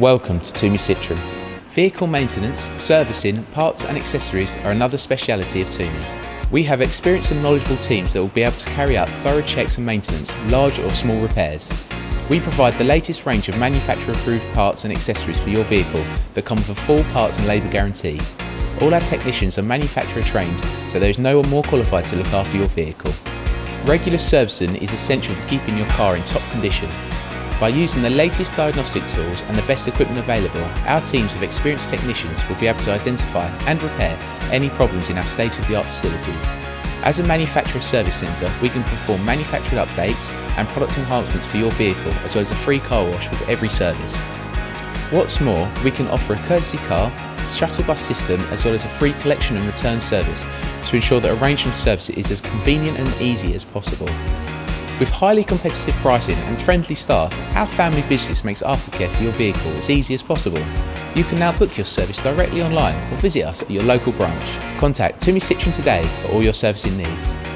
Welcome to Toomey Citroën. Vehicle maintenance, servicing, parts and accessories are another speciality of Toomey. We have experienced and knowledgeable teams that will be able to carry out thorough checks and maintenance, large or small repairs. We provide the latest range of manufacturer-approved parts and accessories for your vehicle that come with a full parts and labour guarantee. All our technicians are manufacturer trained, so there is no one more qualified to look after your vehicle. Regular servicing is essential for keeping your car in top condition. By using the latest diagnostic tools and the best equipment available, our teams of experienced technicians will be able to identify and repair any problems in our state-of-the-art facilities. As a manufacturer service centre, we can perform manufacturer updates and product enhancements for your vehicle, as well as a free car wash with every service. What's more, we can offer a courtesy car, shuttle bus system, as well as a free collection and return service to ensure that arranging service is as convenient and easy as possible. With highly competitive pricing and friendly staff, our family business makes aftercare for your vehicle as easy as possible. You can now book your service directly online or visit us at your local branch. Contact Toomey Citroën today for all your servicing needs.